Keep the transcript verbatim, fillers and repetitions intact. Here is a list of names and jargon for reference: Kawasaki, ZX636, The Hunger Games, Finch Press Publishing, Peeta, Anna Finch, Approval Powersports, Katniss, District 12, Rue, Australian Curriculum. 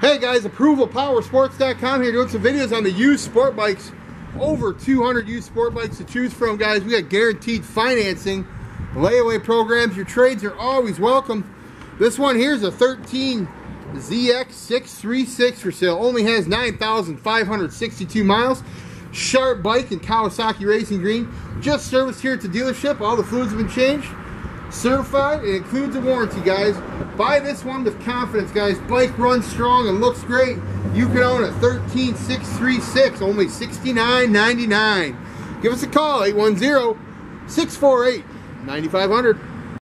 Hey guys, approval power sports dot com here doing some videos on the used sport bikes. Over two hundred used sport bikes to choose from, guys. We got guaranteed financing, layaway programs. Your trades are always welcome. This one here is a thirteen Z X six thirty-six for sale. Only has nine thousand five hundred sixty-two miles. Sharp bike in Kawasaki Racing Green. Just serviced here at the dealership. All the fluids have been changed. Certified. It includes a warranty, guys. Buy this one with confidence, guys. Bike runs strong and looks great. You can own a thirteen six thirty-six, only sixty-nine ninety-nine. Give us a call, eight one zero, six four eight, ninety-five hundred.